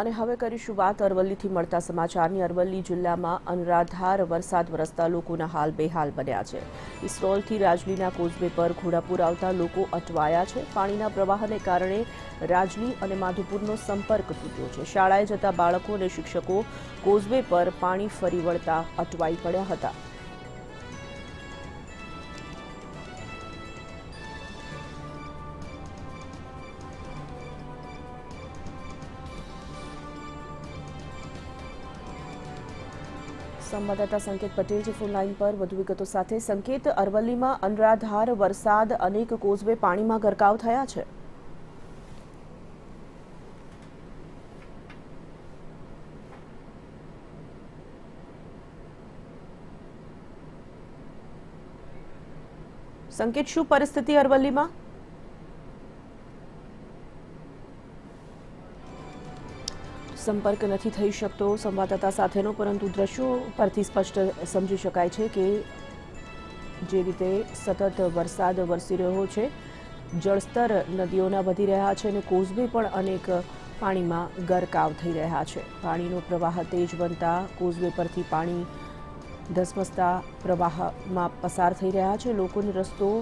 અને હવે કરીશું વાત અરવલ્લીથી મળતા સમાચારની। અરવલ્લી જિલ્લામાં અનરાધાર વરસાદ વરસતા લોકોના હાલ બેહાલ બન્યા છે। ઈસરોલથી રાજલીના કોઝવે પર ઘોડાપુર આવતા લોકો અટવાયા છે। પાણીના પ્રવાહને કારણે રાજલી અને માધુપુરનો સંપર્ક તૂટ્યો છે। શાળાએ જતા બાળકો અને શિક્ષકો કોઝવે પર પાણી ફરી વળતા અટવાઈ પડ્યા હતા। संवाददाता संकेत पटेल जी फोन लाइन पर વધુ વિગતો સાથે। संकेत, अरवली में अनराधार वरसाद अनेक कोजवे पानी में गरकाव થયા છે। संकेत, શું परिस्थिति अरवली में? संपर्क नहीं थई शकतो संवाददाता साथेनो, परंतु दृश्यों परथी स्पष्ट समझी शकाय छे के जे रीते सतत वरसाद वरसी रह्यो छे, जलस्तर नदीओना वधी रह्या छे अने कोजबे पण अनेक पाणीमां गरकाव थई रह्या छे। पाणीनो प्रवाह तेज बनता कोजबे परथी पाणी धसमसता प्रवाहमां पसार थई रह्या छे। लोकोने रस्तो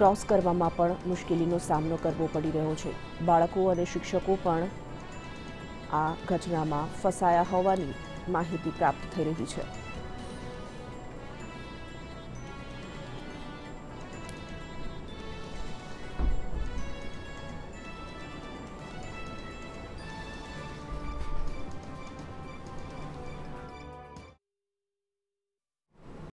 क्रॉस करवामां पण मुश्केलीनो सामनो करवो पड़ी रह्यो छे। बाळको अने शिक्षको पण आ घटना में फसाया होवानी माहिती प्राप्त थई रही है।